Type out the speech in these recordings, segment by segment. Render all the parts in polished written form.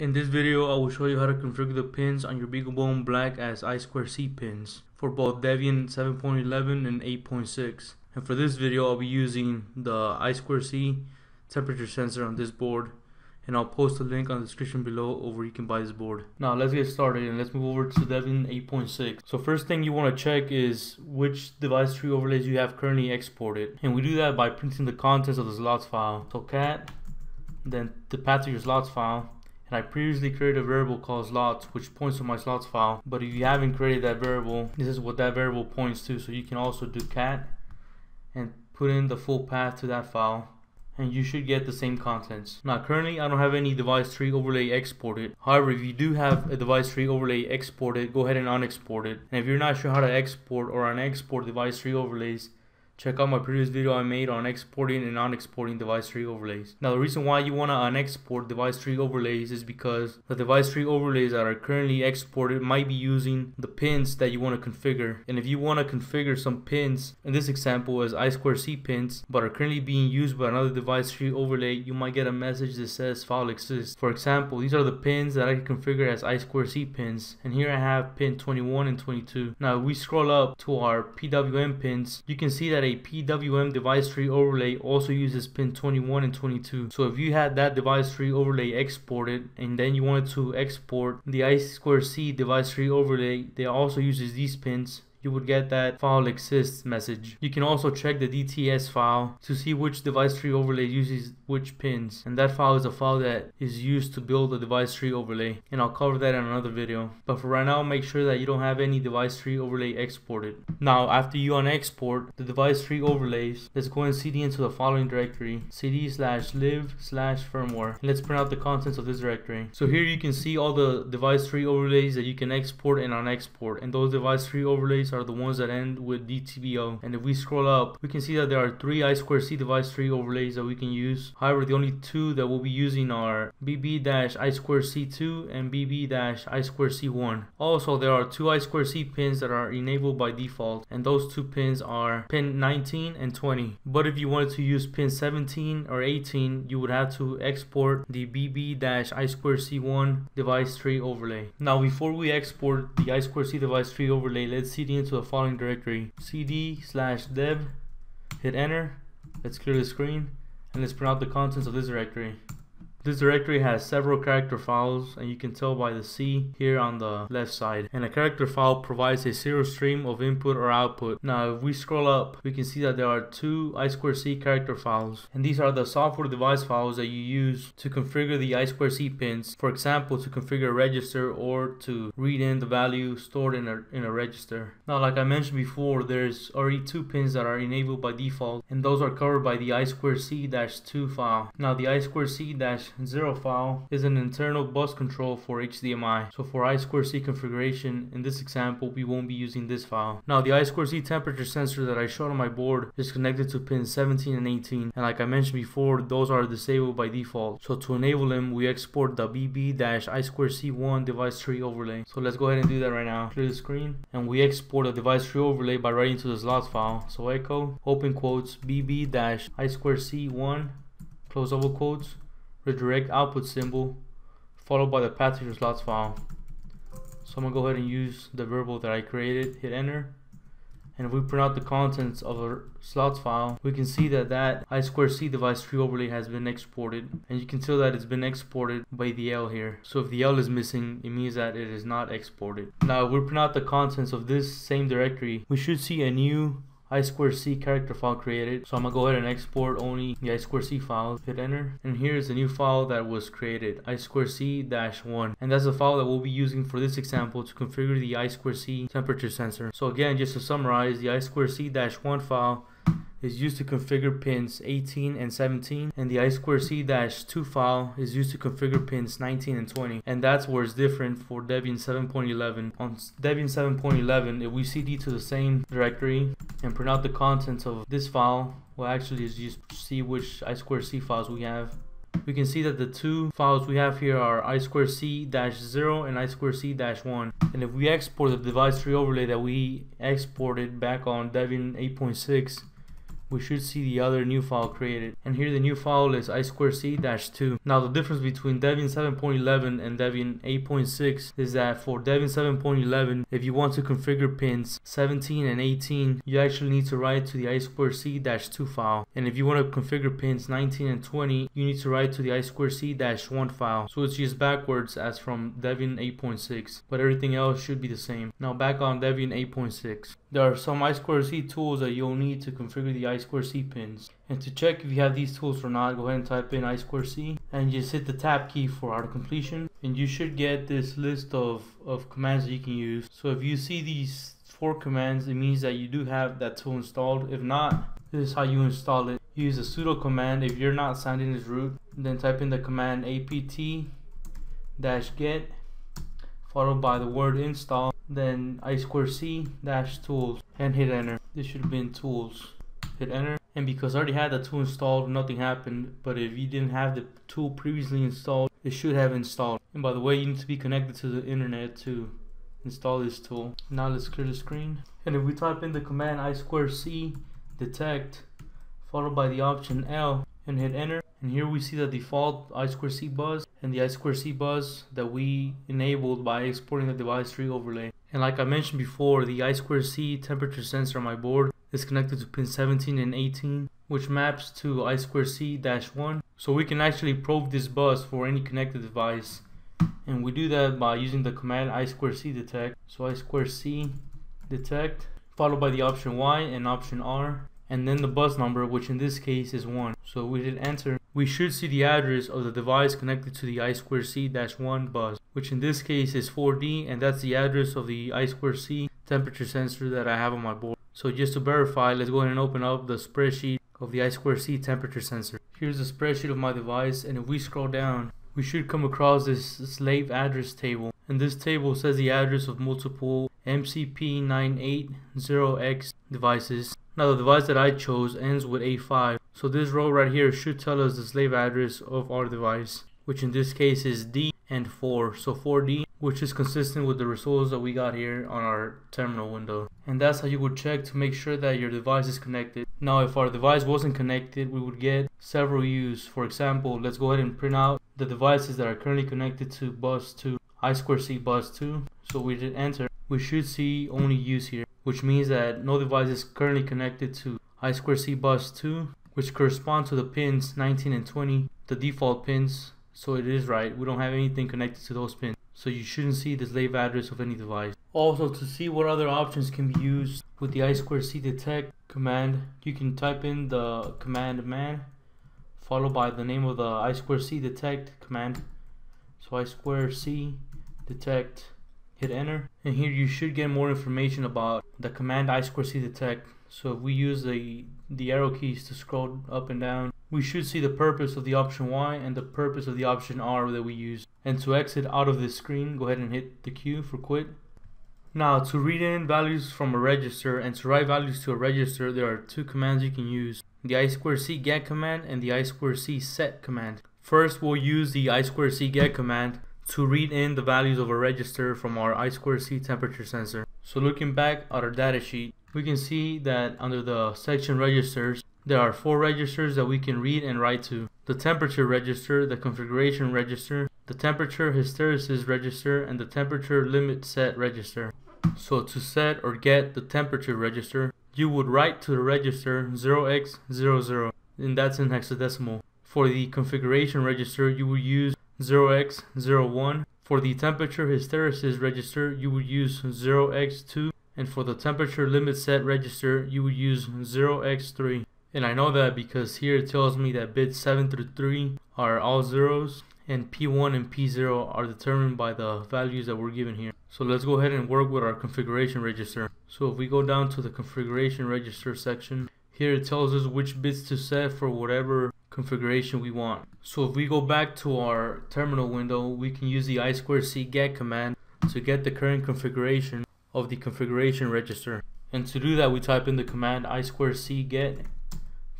In this video, I will show you how to configure the pins on your BeagleBone Black as I2C pins for both Debian 7.11 and 8.6. And for this video, I'll be using the I2C temperature sensor on this board, and I'll post a link on the description below of where you can buy this board. Now let's get started and let's move over to Debian 8.6. So first thing you want to check is which device tree overlays you have currently exported. And we do that by printing the contents of the slots file. So cat, then the path of your slots file. And I previously created a variable called slots, which points to my slots file. But if you haven't created that variable, this is what that variable points to. So you can also do cat and put in the full path to that file, and you should get the same contents. Now currently I don't have any device tree overlay exported. However, if you do have a device tree overlay exported, go ahead and unexport it. And if you're not sure how to export or unexport device tree overlays, check out my previous video I made on exporting and non-exporting device tree overlays. Now the reason why you want to unexport device tree overlays is because the device tree overlays that are currently exported might be using the pins that you want to configure. And if you want to configure some pins, in this example as I2C pins, but are currently being used by another device tree overlay, you might get a message that says file exists. For example, these are the pins that I can configure as I2C pins, and here I have pin 21 and 22. Now if we scroll up to our PWM pins, you can see that a PWM device tree overlay also uses pin 21 and 22. So if you had that device tree overlay exported and then you wanted to export the I2C device tree overlay that also uses these pins, you would get that file exists message. You can also check the DTS file to see which device tree overlay uses which pins, and that file is a file that is used to build a device tree overlay, and I'll cover that in another video. But for right now, make sure that you don't have any device tree overlay exported. Now after you unexport the device tree overlays, let's go and cd into the following directory, cd/lib/firmware, and let's print out the contents of this directory. So here you can see all the device tree overlays that you can export and unexport, and those device tree overlays are the ones that end with DTBO. And if we scroll up, we can see that there are three I2C device tree overlays that we can use. However, the only two that we'll be using are BB-I2C2 and BB-I2C1. Also, there are two I2C pins that are enabled by default, and those two pins are pin 19 and 20. But if you wanted to use pin 17 or 18, you would have to export the BB-I2C1 device tree overlay. Now before we export the I2C device tree overlay, let's cd into the following directory, cd/dev, hit enter, let's clear the screen, and let's print out the contents of this directory. This directory has several character files, and you can tell by the C here on the left side, and a character file provides a serial stream of input or output. Now if we scroll up, we can see that there are two I2C character files, and these are the software device files that you use to configure the I2C pins, for example to configure a register or to read in the value stored in a register. Now like I mentioned before, there's already two pins that are enabled by default, and those are covered by the I2C-2 file. Now the I2C-0 file is an internal bus control for HDMI. So for I2C configuration, in this example, we won't be using this file. Now the I2C temperature sensor that I showed on my board is connected to pins 17 and 18. And like I mentioned before, those are disabled by default. So to enable them, we export the BB-I2C1 device tree overlay. So let's go ahead and do that right now. Clear the screen. And we export a device tree overlay by writing to the slots file. So echo, open quotes, BB-I2C1, close double quotes, the direct output symbol followed by the path to your slots file. So I'm gonna go ahead and use the variable that I created, hit enter, and if we print out the contents of our slots file, we can see that that I2C device tree overlay has been exported, and you can tell that it's been exported by the L here. So if the L is missing, it means that it is not exported. Now if we print out the contents of this same directory, we should see a new I2C character file created. So I'm gonna go ahead and export only the I2C file, hit enter, and here's the new file that was created, I2C-1, and that's the file that we'll be using for this example to configure the I2C temperature sensor. So again, just to summarize, the I2C-1 file is used to configure pins 18 and 17, and the I2C-2 file is used to configure pins 19 and 20, and that's where it's different for Debian 7.11. On Debian 7.11, if we cd to the same directory and print out the contents of this file, well actually is just see which I2C files we have. We can see that the two files we have here are I2C-0 and I2C-1. And if we export the device tree overlay that we exported back on Debian 8.6, we should see the other new file created. And here the new file is I2C-2. Now the difference between Debian 7.11 and Debian 8.6 is that for Debian 7.11, if you want to configure pins 17 and 18, you actually need to write to the I2C-2 file. And if you want to configure pins 19 and 20, you need to write to the I2C-1 file. So it's used backwards as from Debian 8.6, but everything else should be the same. Now back on Debian 8.6. There are some I2C tools that you'll need to configure the I2C pins. And to check if you have these tools or not, go ahead and type in I2C and just hit the tab key for auto completion. And you should get this list of commands that you can use. So if you see these 4 commands, it means that you do have that tool installed. If not, this is how you install it. Use the sudo command if you're not signed in as root. Then type in the command apt-get followed by the word install, then I2C-tools, and hit enter. This should have been tools. Hit enter. And because I already had the tool installed, nothing happened. But if you didn't have the tool previously installed, it should have installed. And by the way, you need to be connected to the internet to install this tool. Now let's clear the screen. And if we type in the command I2C detect followed by the option L and hit enter, and here we see the default I2C bus and the I2C bus that we enabled by exporting the device tree overlay. And like I mentioned before, the I2C temperature sensor on my board is connected to pin 17 and 18, which maps to I2C-1. So we can actually probe this bus for any connected device. And we do that by using the command I2C detect. So I2C detect followed by the option Y and option R, and then the bus number, which in this case is 1. So we hit enter. We should see the address of the device connected to the I2C-1 bus, which in this case is 4D, and that's the address of the I2C temperature sensor that I have on my board. So just to verify, let's go ahead and open up the spreadsheet of the I2C temperature sensor. Here's the spreadsheet of my device, and if we scroll down, we should come across this slave address table. And this table says the address of multiple MCP980X devices. Now the device that I chose ends with 85, so this row right here should tell us the slave address of our device, which in this case is D and 4, so 4D, which is consistent with the results that we got here on our terminal window. And that's how you would check to make sure that your device is connected. Now if our device wasn't connected, we would get several U's. For example, let's go ahead and print out the devices that are currently connected to bus 2, I2C bus 2, so we did enter. We should see only U's here, which means that no device is currently connected to I2C bus 2, which corresponds to the pins 19 and 20, the default pins, so it is right. We don't have anything connected to those pins, so you shouldn't see the slave address of any device. Also, to see what other options can be used with the I2C detect command, you can type in the command man, followed by the name of the I2C detect command, so I2C detect, hit enter, and here you should get more information about the command I2C detect. So if we use the arrow keys to scroll up and down, we should see the purpose of the option Y and the purpose of the option R that we use. And to exit out of this screen, go ahead and hit the Q for quit. Now to read in values from a register and to write values to a register, there are two commands you can use, the I2C get command and the I2C set command. First, we'll use the I2C get command to read in the values of a register from our I2C temperature sensor. So looking back at our data sheet, we can see that under the section registers, there are 4 registers that we can read and write to. The temperature register, the configuration register, the temperature hysteresis register, and the temperature limit set register. So to set or get the temperature register, you would write to the register 0x00, and that's in hexadecimal. For the configuration register, you would use 0x01. For the temperature hysteresis register, you would use 0x2, and for the temperature limit set register, you would use 0x3. And I know that because here it tells me that bits 7 through 3 are all zeros, and P1 and P0 are determined by the values that were given here. So let's go ahead and work with our configuration register. So if we go down to the configuration register section, here it tells us which bits to set for whatever configuration we want. So if we go back to our terminal window, we can use the I2C get command to get the current configuration of the configuration register. And to do that, we type in the command I2C get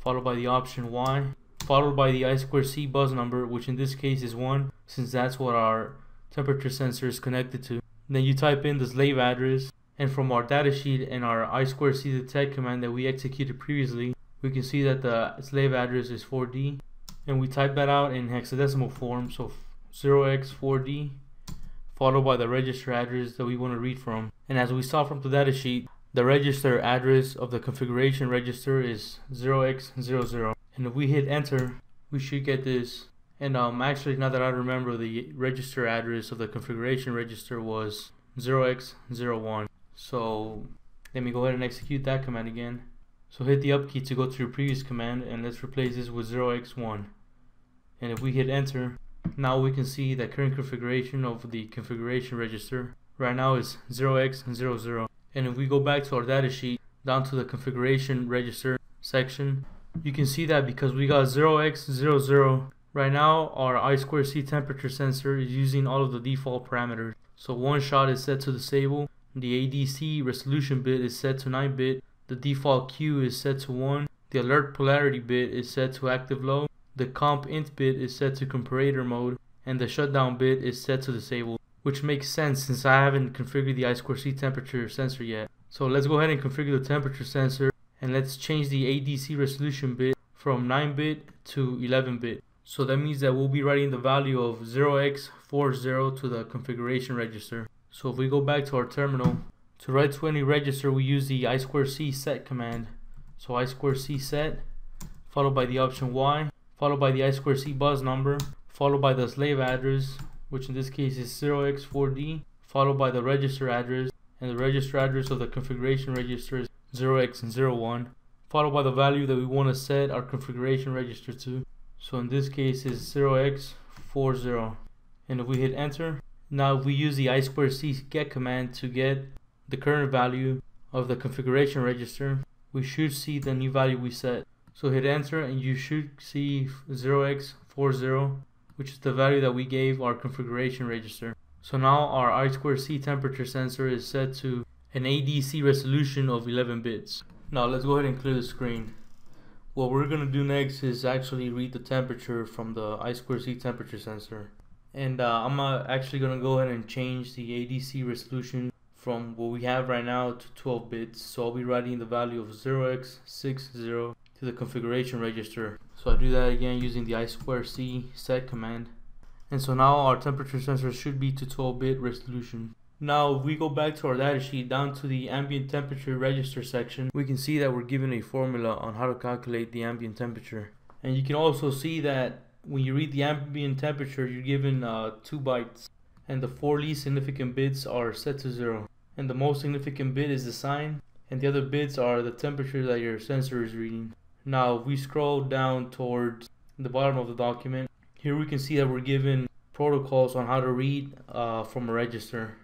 followed by the option Y followed by the I2C bus number, which in this case is 1, since that's what our temperature sensor is connected to. Then you type in the slave address, and from our datasheet and our I2C detect command that we executed previously, we can see that the slave address is 4D, and we type that out in hexadecimal form, so 0x4D followed by the register address that we want to read from. And as we saw from the datasheet, the register address of the configuration register is 0x00, and if we hit enter, we should get this. And actually, now that I remember, the register address of the configuration register was 0x01. So let me go ahead and execute that command again. So hit the up key to go to your previous command, and let's replace this with 0x1. And if we hit enter, now we can see the current configuration of the configuration register right now is 0x00. And if we go back to our data sheet down to the configuration register section, you can see that because we got 0x00, right now our I2C temperature sensor is using all of the default parameters. So one shot is set to disable, the ADC resolution bit is set to 9-bit, the default Q is set to 1, the alert polarity bit is set to active low, the comp int bit is set to comparator mode, and the shutdown bit is set to disable, which makes sense since I haven't configured the I2C temperature sensor yet. So let's go ahead and configure the temperature sensor, and let's change the ADC resolution bit from 9-bit to 11-bit. So that means that we'll be writing the value of 0x40 to the configuration register. So if we go back to our terminal, to write to any register we use the I2C set command. So I2C set, followed by the option Y, followed by the I2C bus number, followed by the slave address, which in this case is 0x4D, followed by the register address, and the register address of the configuration register is 0x01, followed by the value that we want to set our configuration register to. So in this case is 0x40. And if we hit enter, now if we use the I2C get command to get the current value of the configuration register, we should see the new value we set. So hit enter and you should see 0x40, which is the value that we gave our configuration register. So now our I2C temperature sensor is set to an ADC resolution of 11 bits. Now let's go ahead and clear the screen. What we're going to do next is actually read the temperature from the I2C temperature sensor. And I'm actually going to go ahead and change the ADC resolution from what we have right now to 12 bits. So I'll be writing the value of 0x60 to the configuration register. So I do that again using the I2C set command. And so now our temperature sensor should be to 12-bit resolution. Now if we go back to our datasheet down to the ambient temperature register section, we can see that we're given a formula on how to calculate the ambient temperature. And you can also see that when you read the ambient temperature, you're given 2 bytes, and the 4 least significant bits are set to 0, and the most significant bit is the sign, and the other bits are the temperature that your sensor is reading. Now if we scroll down towards the bottom of the document, here we can see that we're given protocols on how to read from a register.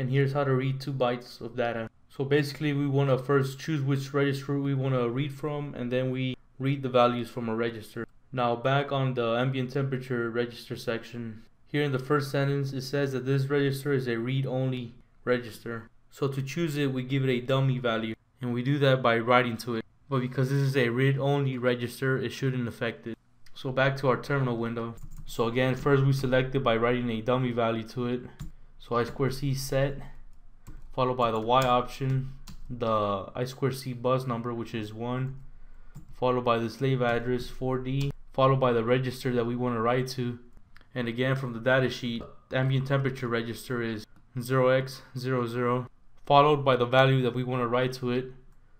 And here's how to read 2 bytes of data. So basically we want to first choose which register we want to read from, and then we read the values from a register. Now back on the ambient temperature register section, here in the first sentence it says that this register is a read-only register. So to choose it, we give it a dummy value, and we do that by writing to it. But because this is a read-only register, it shouldn't affect it. So back to our terminal window. So again, first we select it by writing a dummy value to it. So I2C set, followed by the Y option, the I2C bus number, which is 1, followed by the slave address 4D, followed by the register that we want to write to. And again from the data sheet, the ambient temperature register is 0x00, followed by the value that we want to write to it.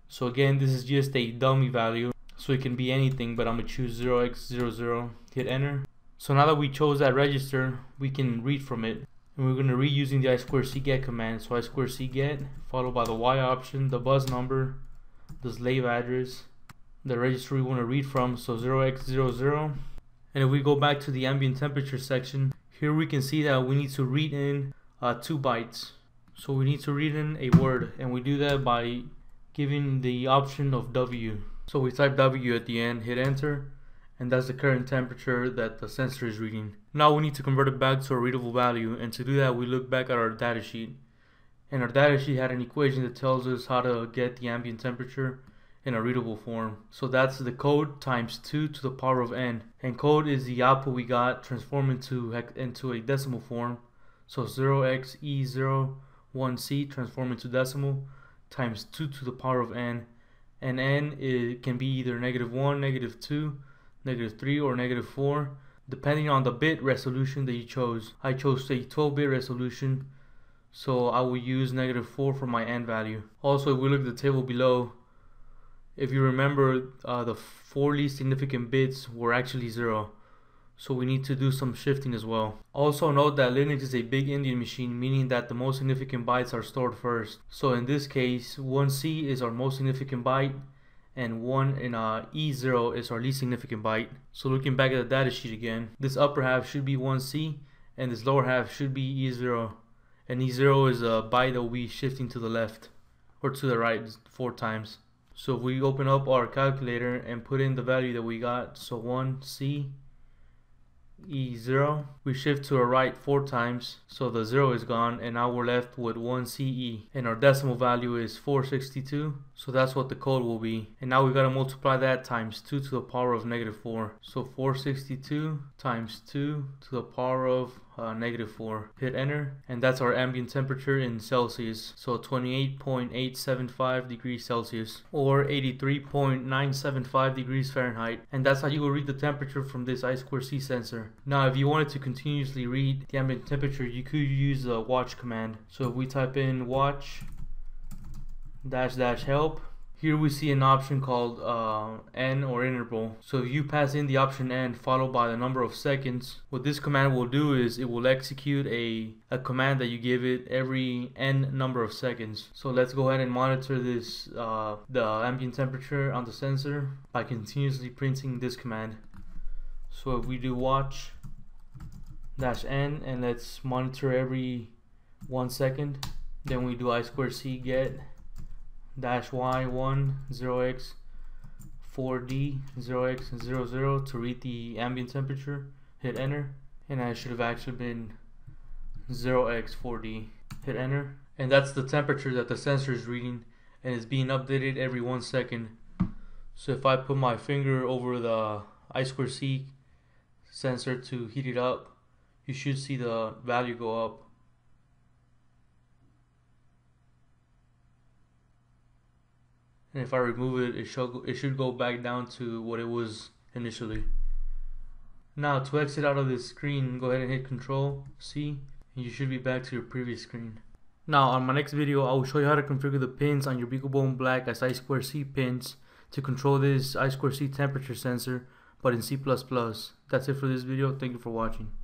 So again, this is just a dummy value, so it can be anything, but I'm going to choose 0x00, hit enter. So now that we chose that register, we can read from it. And we're going to read using the I2C get command. So I2C get, followed by the Y option, the bus number, the slave address, the register we want to read from, so 0x00. And if we go back to the ambient temperature section, here we can see that we need to read in 2 bytes. So we need to read in a word, and we do that by giving the option of W. So we type W at the end, hit enter, and that's the current temperature that the sensor is reading. Now we need to convert it back to a readable value, and to do that we look back at our datasheet. And our datasheet had an equation that tells us how to get the ambient temperature in a readable form. So that's the code times 2 to the power of n, and code is the output we got transformed into a decimal form. So 0xe01c transformed into decimal times 2 to the power of n, and N it can be either -1, -2, -3 or -4 depending on the bit resolution that you chose. I chose a 12-bit resolution, so I will use -4 for my N value. Also, if we look at the table below, if you remember, the 4 least significant bits were actually 0, so we need to do some shifting as well. Also note that Linux is a big Indian machine, meaning that the most significant bytes are stored first. So in this case, 1C is our most significant byte, and E0 is our least significant byte. So looking back at the data sheet again, this upper half should be 1C, and this lower half should be E0. And E0 is a byte that will be shifting to the left, or to the right, 4 times. So if we open up our calculator and put in the value that we got, so 1C, E0, we shift to our right 4 times, so the 0 is gone, and now we're left with 1CE, and our decimal value is 462, so that's what the code will be. And now we've got to multiply that times 2 to the power of -4, so 462 times 2 to the power of -4. Hit enter, and that's our ambient temperature in Celsius, so 28.875 degrees Celsius or 83.975 degrees Fahrenheit. And that's how you will read the temperature from this I2C sensor. Now if you wanted to continuously read the ambient temperature, you could use the watch command. So if we type in watch --help, here we see an option called N or interval. So if you pass in the option N followed by the number of seconds, what this command will do is it will execute a command that you give it every N number of seconds. So let's go ahead and monitor this the ambient temperature on the sensor by continuously printing this command. So if we do watch -N and let's monitor every 1 second, then we do I2C get -y10x4d0x00 to read the ambient temperature. Hit enter, and I should have actually been 0x4d. Hit enter, and that's the temperature that the sensor is reading, and it's being updated every 1 second. So if I put my finger over the I2C sensor to heat it up, you should see the value go up. And if I remove it, it should go back down to what it was initially. Now to exit out of this screen, go ahead and hit Ctrl+C, and you should be back to your previous screen. Now on my next video, I will show you how to configure the pins on your BeagleBone Black as I2C pins to control this I2C temperature sensor, but in C++. That's it for this video. Thank you for watching.